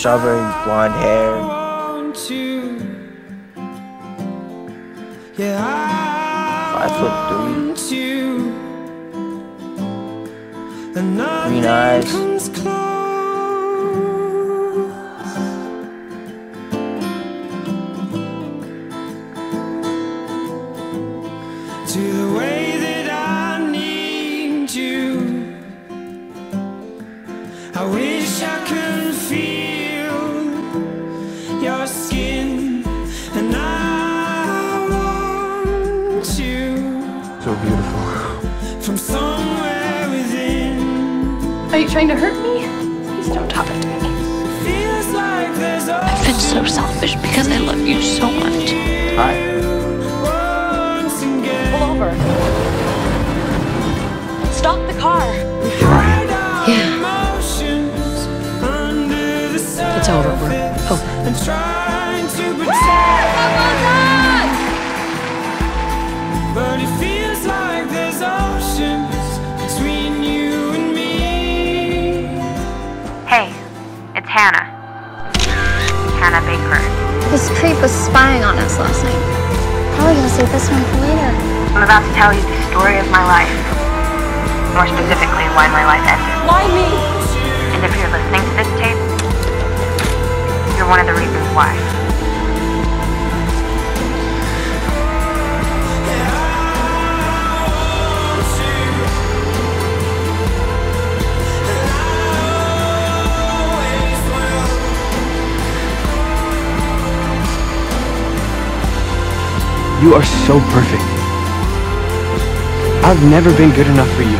strawberry blonde hair. Yeah, 5'3", green eyes. To the way that I need you, I wish I could feel your skin, and I want you so beautiful from somewhere within. Are you trying to hurt me? Please don't talk to me. I've been so selfish because I love you so much. Hi. Stop the car. You're right. Yeah. It's over. We're over. I'm trying to pretend, but it feels like there's oceans between you and me. Hey, it's Hannah. Hannah Baker. This creep was spying on us last night. Probably gonna save this one for later. I'm about to tell you the story of my life. More specifically, why my life ended. Why me? And if you're listening to this tape, you're one of the reasons why. You are so perfect. I've never been good enough for you.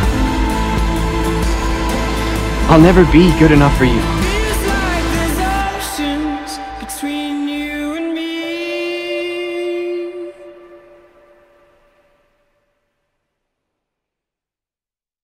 I'll never be good enough for you.